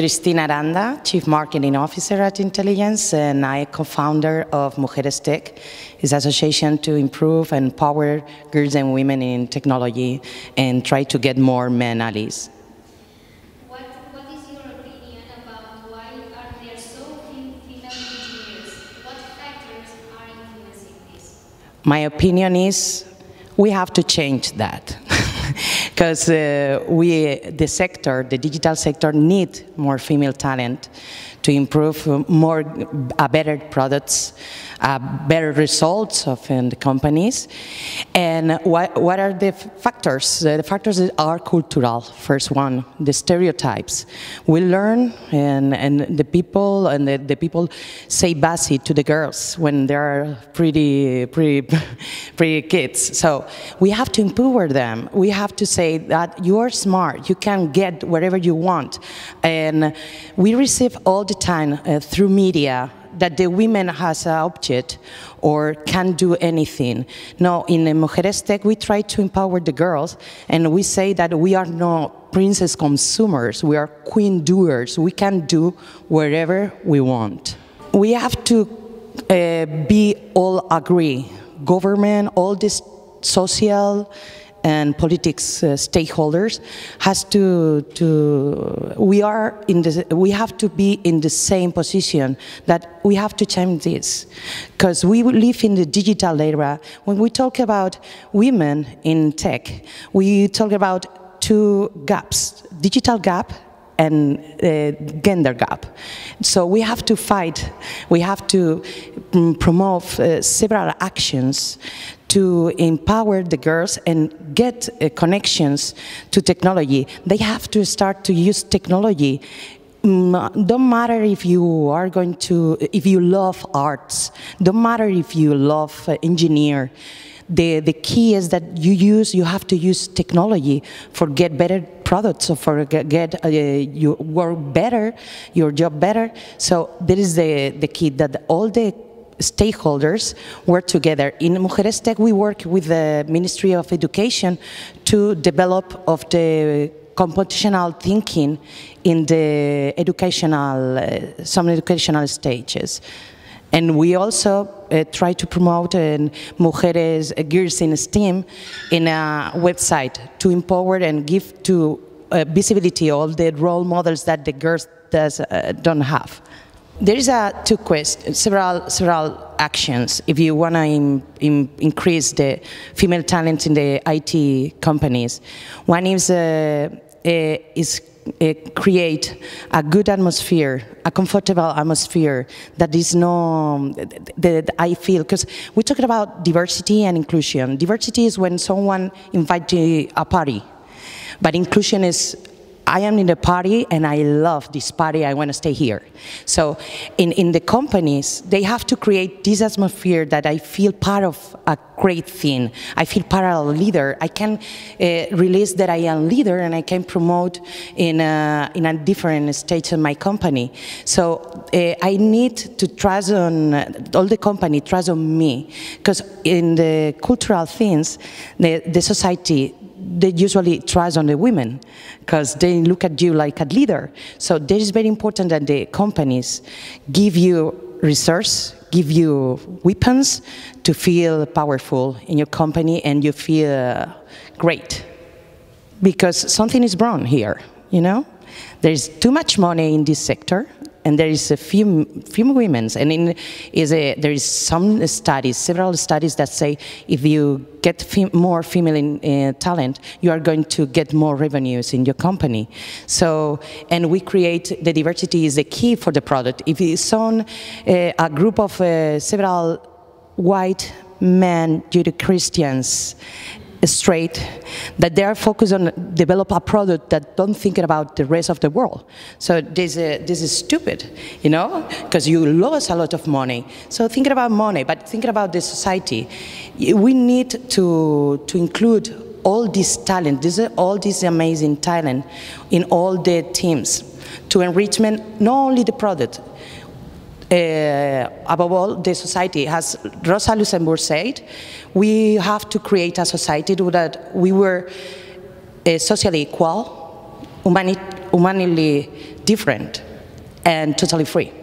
Cristina Aranda, Chief Marketing Officer at Intelligence, and I co-founder of Mujeres Tech, an association to improve and empower girls and women in technology and try to get more men allies. What is your opinion about why are there so few female engineers? What factors are influencing this? My opinion is we have to change that. Because the digital sector, needs more female talent to improve better products, better results of the companies. And what are the factors? The factors are cultural, first one, the stereotypes. We learn, and the people say "basi" to the girls when they are pretty kids. So we have to empower them. We have to say that you are smart, you can get whatever you want. And we receive all the time through media that the women has an object or can do anything. No, in Mujeres Tech we try to empower the girls, and we say that we are not princess consumers, we are queen doers, we can do whatever we want. We have to be all agree, government, all these social and politics stakeholders has to we have to be in the same position that we have to change this, because we live in the digital era. When we talk about women in tech, we talk about two gaps: digital gap and gender gap. So we have to fight, we have to promote several actions to empower the girls and get connections to technology. They have to start to use technology. Don't matter if you are if you love arts, don't matter if you love engineer. The key is that you have to use technology for get better products, or for you work better, your job better. So that is the key, that all the stakeholders work together. In Mujeres Tech, we work with the Ministry of Education to develop of the computational thinking in the educational, some educational stages. And we also try to promote Girls in STEAM in a website to empower and give to visibility all the role models that the girls don't have. There is two questions, several actions if you want to increase the female talent in the IT companies. One is create a good atmosphere, a comfortable atmosphere that is that I feel, because we talked about diversity and inclusion. Diversity is when someone invites you to a party, but inclusion is I am in a party and I love this party, I want to stay here. So in the companies, they have to create this atmosphere that I feel part of a great thing. I feel part of a leader. I can release that I am leader, and I can promote in a different stage of my company. So I need to trust on all the company, trust on me, because in the cultural things, the society, they usually trust on the women, because they look at you like a leader. So this is very important that the companies give you resources, give you weapons to feel powerful in your company and you feel great. Because something is wrong here, you know? There's too much money in this sector, and there is a few women, and there is some studies, several studies that say if you get more female talent, you are going to get more revenues in your company. So, and we create, the diversity is the key for the product. If it's on a group of several white men, Judeo Christians, straight, that they are focused on develop a product that don't think about the rest of the world. So this is stupid, you know, because you lose a lot of money. So thinking about money, but thinking about the society, we need to include all this talent, all this amazing talent in all the teams to enrichment not only the product, above all, the society. As Rosa Luxemburg said, we have to create a society that we were socially equal, humanly different and totally free.